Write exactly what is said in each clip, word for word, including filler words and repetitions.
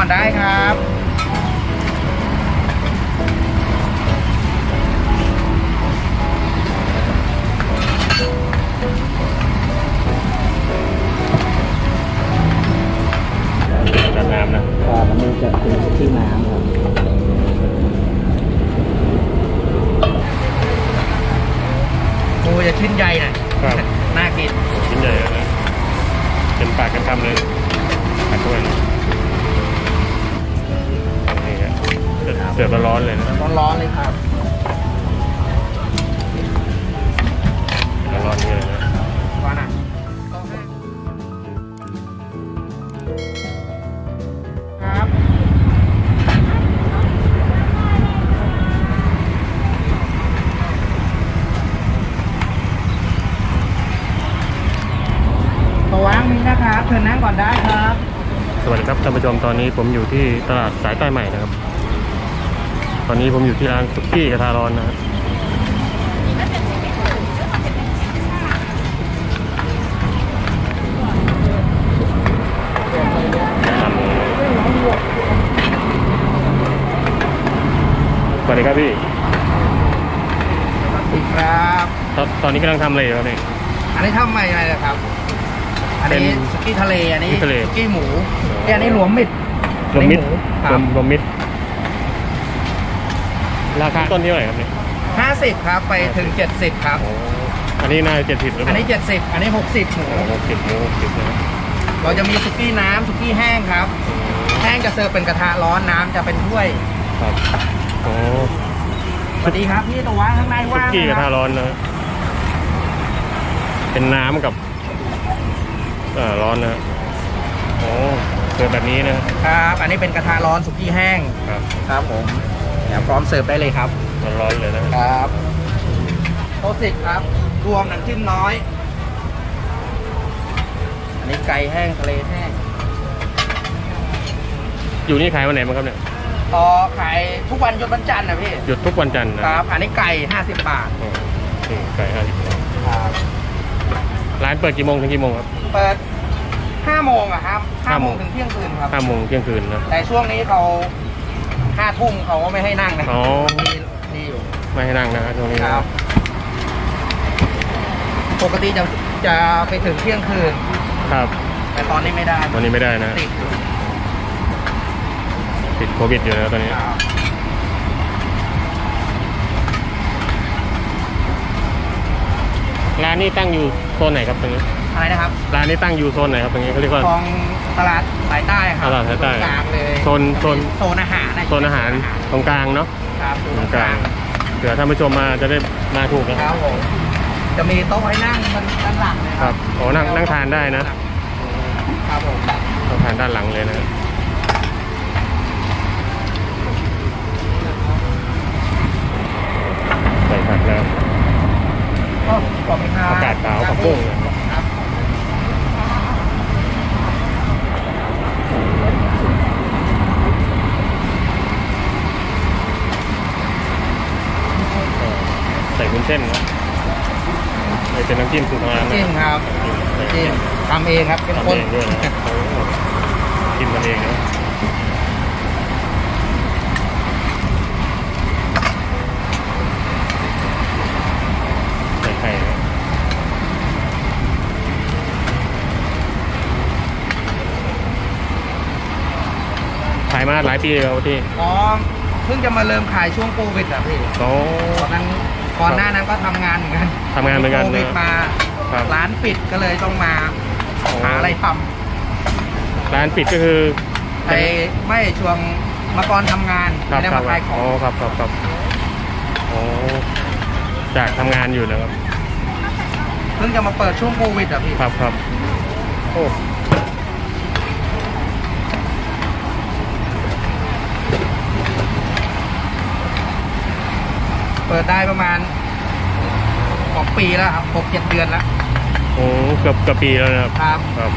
ก่อนได้ครับจากน้ำนะก็มันจะเป็นที่น้ำครับปูจะชิ้นใหญ่หน่อยน่ากินชิ้นใหญ่เลยเป็นปากกันทำเลยปากด้วยนะนี่ฮะเสิร์ฟร้อนๆเลยนะร้อนๆเลยครับร้อนๆนี่เลยนะว่าน่ะนะครับเชิญนั่งก่อนได้ครับสวัสดีครับท่านผู้ชมตอนนี้ผมอยู่ที่ตลาดสายใต้ใหม่นะครับตอนนี้ผมอยู่ที่ร้านสุกี้กระทะร้อนนะครับสวัสดีครับพี่สวัสดีครับตอนนี้กำลังทำอะไรอยู่ครับเนี่ยอันนี้ทำใหม่อะไรนะครับอันนี้สุกี้ทะเลอันนี้สุกี้หมูอันนี้หลวมมิดหลวมมิดหลวมมิดราคาต้นที่เท่าไหร่ครับเนี่ยห้าสิบครับไปถึงเจ็ดสิบครับอันนี้น่าเจ็ดสิบหรือเปล่าอันนี้เจ็ดสิบอันนี้หกสิบหมูหกสิบหมูหกสิบนะเราจะมีสุกี้น้ำสุกี้แห้งครับแห้งจะเสิร์ฟเป็นกระทะร้อนน้ำจะเป็นถ้วยครับโอ้สวัสดีครับพี่ตัวว่างข้างในว่างสุกี้กระทะร้อนนะเป็นน้ำกับอ่าร้อนนะโอ้เสิร์ฟแบบนี้นะครับอันนี้เป็นกระทะร้อนสุกี้แห้งครับครับผมพร้อมเสิร์ฟได้เลยครับร้อนๆเลยนะครับโต๊ะสิบครับรวมน้ำจิ้มน้อยอันนี้ไก่แห้งทะเลแห้งอยู่นี่ขายวันไหนบ้างครับเนี่ยอ๋อขายทุกวันหยุดวันจันทร์นะพี่หยุดทุกวันจันทร์นะครับอันนี้ไก่ห้าสิบบาทไก่ห้าสิบบาทครับร้านเปิดกี่โมงถึงกี่โมงครับเปิดห้าโมงอะครับห้าโมงถึงเที่ยงคืนครับห้าโมงเที่ยงคืนนะแต่ช่วงนี้เขาห้าทุ่มเขาก็ไม่ให้นั่งนะอ๋อดีอยู่ไม่ให้นั่งนะช่วงนี้ครับปกติจะจะไปถึงเที่ยงคืนครับแต่ตอนนี้ไม่ได้ตอนนี้ไม่ได้นะติดโควิดอยู่นะตอนนี้ร้านนี้ตั้งอยู่โซนไหนครับตรงนี้อะไรนะครับร้านนี้ตั้งอยู่โซนไหนครับตรงนี้เขาเรียกว่าตลาดสายใต้ครับตลาดสายใต้กลางเลยโซนโซนโซนอาหารโซนอาหารตรงกลางเนาะครับตรงกลางเดี๋ยวท่านผู้ชมมาจะได้มาถูกนะครับจะมีโต๊ะให้นั่งด้านหลังเลยครับอ๋อนั่งนั่งทานได้นะครับผมนั่งทานด้านหลังเลยนะใส่ผักแล้วอากาศหนาวกับกุ้งครับใส่วุ้นเส้นนะใส่เป็นน้ำจิ้มสูตรของร้านนะจิ้มครับจิ้มทำเองครับเป็นคนทำเองด้วยนะจิ้มทำเองนะขายมาหลายปีแล้วพี่อ๋อเพิ่งจะมาเริ่มขายช่วงโควิดอ่ะพี่โอ้ตอนนั้นก่อนหน้านั้นก็ทำงานเหมือนกันทำงานเหมือนกันโควิดมาร้านปิดก็เลยต้องมาหาอะไรทำร้านปิดก็คือไปไม่ช่วงมาก่อนทำงานไม่ได้มาขายของโอ้ครับครับครับโอ้จากทำงานอยู่นะครับเพิ่งจะมาเปิดช่วงโควิดอ่ะพี่ครับครับโอ้เปิดได้ประมาณหกปีแล้วครับหกเจ็ดเดือนแล้วโอ้เกือบเกือบปีแล้วนะครับครับครับ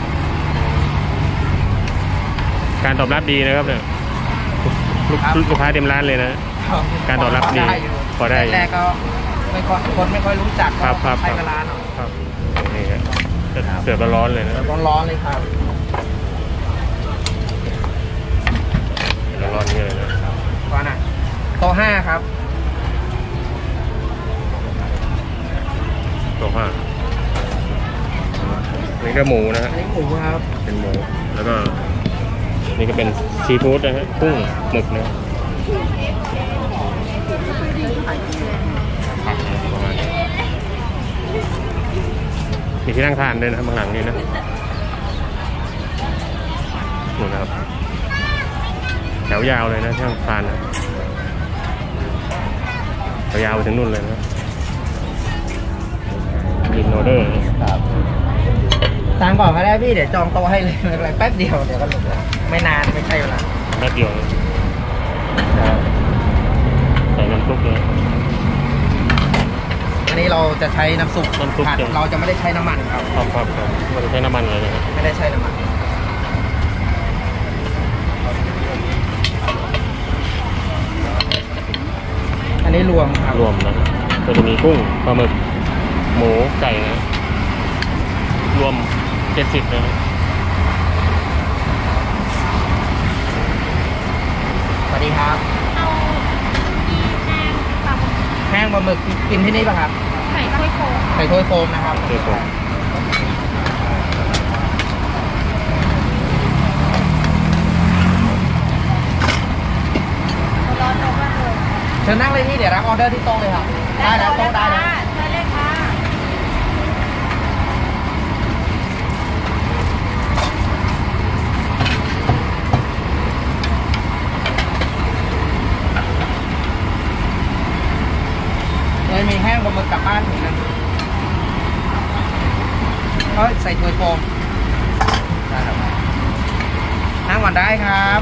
การตอบรับดีนะครับเนี่ยลูกค้าเต็มร้านเลยนะการตอบรับดีพอได้แรกก็ไม่ค่อยคนไม่ค่อยรู้จักครับครับใช้เวลาหน่อยครับนี่ครับเสิร์ฟร้อนเลยนะร้อนร้อนเลยครับ ห้าครับตัวห้านี่ก็หมูนะฮะนี่หมูครับเป็นหมูแล้วก็นี่ก็เป็นซีฟู้ดนะฮะกุ้งหมึกนะมีที่นั่งทานด้วยนะข้างหลังนี่นะนี่นะครับแถวยาวเลยนะที่นั่งทานนะแถวยาวไปถึงนู่นเลยนะบินโรเดอร์สั่งก่อนก็ได้พี่เดี๋ยวจองโต๊ะให้เลยอะไรแป๊บเดียวเดี๋ยวก็หมดแล้วไม่นานไม่ใช่เวลาแป๊บเดียวใส่น้ำซุปเลยอันนี้เราจะใช้น้ำซุปผัดเราจะไม่ได้ใช้น้ำมันครับครับครับไม่ได้ใช้น้ำมันเลยนะไม่ได้ใช้น้ำมันอันนี้รวมครับรวมนะก็จะมีกุ้งปลาหมึกหมูไก่นะรวมเจ็ดสิบนะสวัสดีครับเอาแห้งปลาหมึกกินที่นี่ป่ะครับใส่ถ้วยโฟมใส่ถ้วยโฟมนะครับถ้วยโฟมเชิญนั่งเลยพี่เดี๋ยวรับออเดอร์ที่โต๊ะเลยครับได้นะโต๊ะได้นะมีแห้งบะหมี่กลับบ้านเหมือนกันเฮ้ยใส่ถ้วยโฟมนั่งก่อนได้ครับ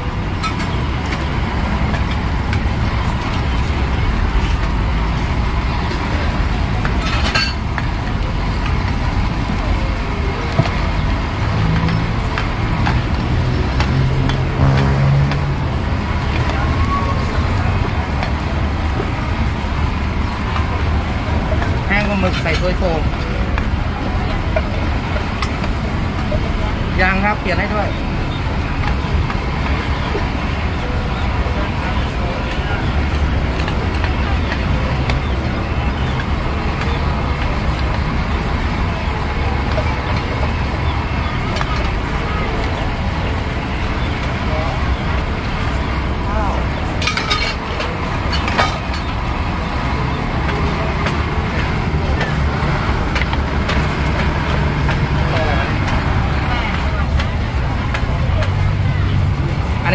หมึกใส่ถ้วยโฟมยางครับเปลี่ยนให้ด้วย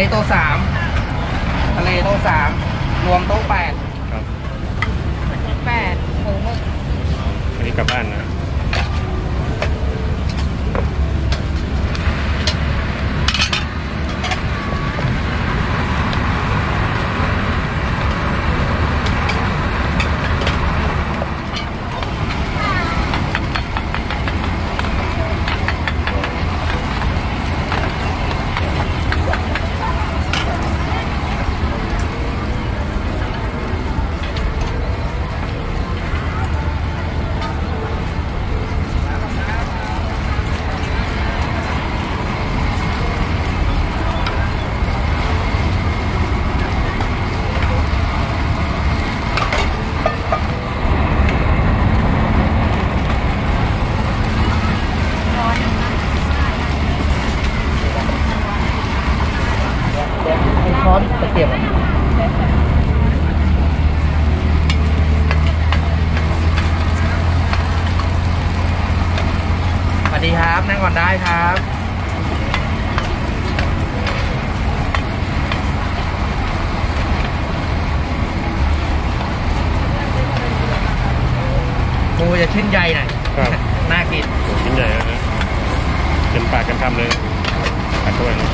ทะเลโต๊ะสามทะเลโต๊ะสามรวมโต๊ะแปดครับแปดโอ้โหอันนี้กลับบ้านนะสวัสดีครับนั่งก่อนได้ครับปูจะชิ้นใหญ่หน่อยน่ากินชิ้นใหญ่นะเต็มปากกันคำเลยอัดเข้าไปเลย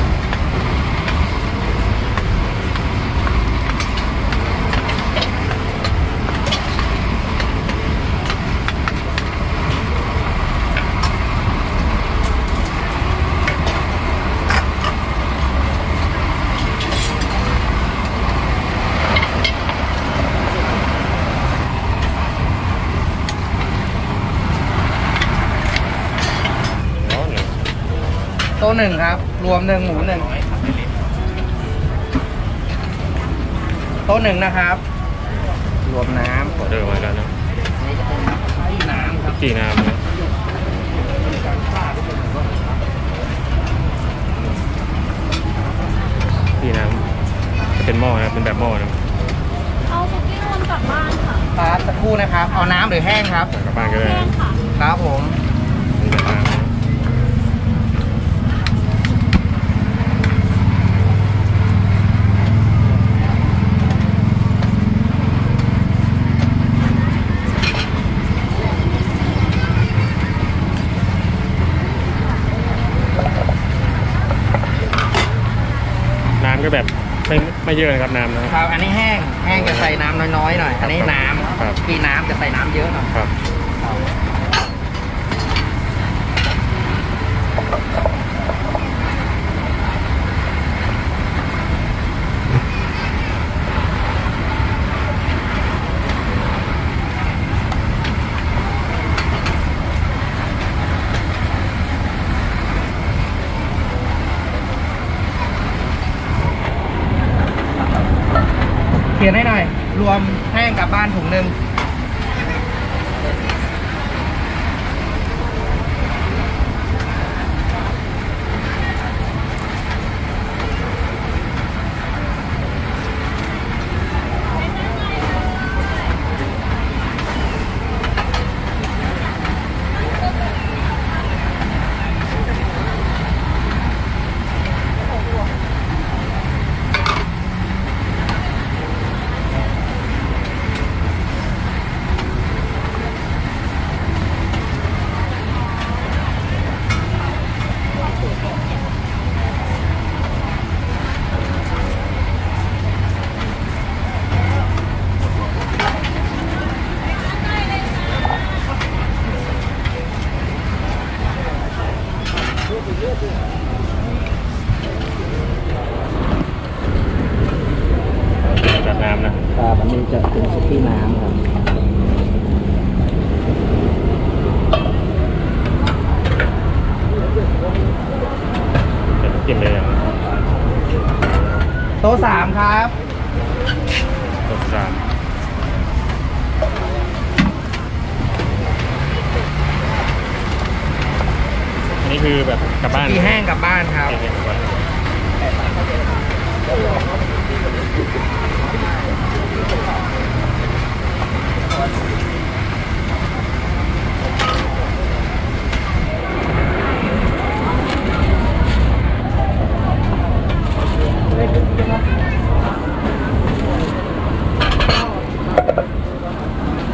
โต๊ะหนึ่งครับรวมหนึ่งหมูหนึ่งโต๊ะหนึ่งนะครับ รวมน้ำขอเดินมาแล้วนะจีน้ำนะจีน้ำจะเป็นหม้อนะเป็นแบบหม้อนะเอาซุกี้วนกลับบ้านค่ะครับสักครู่นะครับเอาน้ำหรือแห้งครับกลับบ้านก็ได้ครับผมก็แบบไม่ไม่เยอะนะครับน้ำนะครับอันนี้แห้งแห้งจะใส่น้ำน้อยๆหน่อยอันนี้น้ำปีน้ำจะใส่น้ำเยอะหน่อยครับเขียนให้หน่อยรวมแห้งกับบ้านถุงหนึ่งโต๊ะสามครับโต๊ะสามนี่คือแบบกลับบ้านที่แห้งกลับบ้านครับ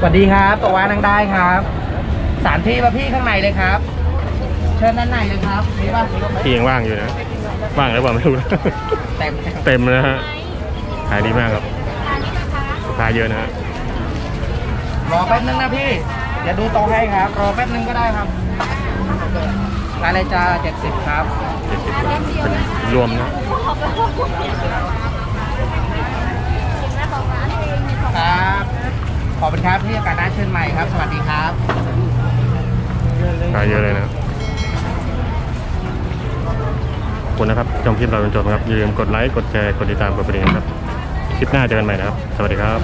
สวัสดีครับตัวว่านั่งได้ครับสารที่มาพี่ข้างในเลยครับเชิญด้านในเลยครับนี่ว่าที่ยังว่างอยู่นะว่างหรือเปล่าไม่รู้นะเต็มเต็มนะฮะขายดีมากครับลูกค้าเยอะนะฮะรอแป๊บนึงนะพี่เดี๋ยวดูโต๊ะให้ครับรอแป๊บนึงก็ได้ครับรายละจ่าเจ็ดสิบครับเจ็ดสิบรวมนะครับขอบคุณครับที่อากาศน่าชื่นใหม่ครับสวัสดีครับเยอะเลยนะขอบคุณนะครับชมคลิปเราจนจบครับอย่าลืมกดไลค์กดแชร์กดติดตามกดกระดิ่งครับคลิปหน้าเจอกันใหม่นะครับสวัสดีครับ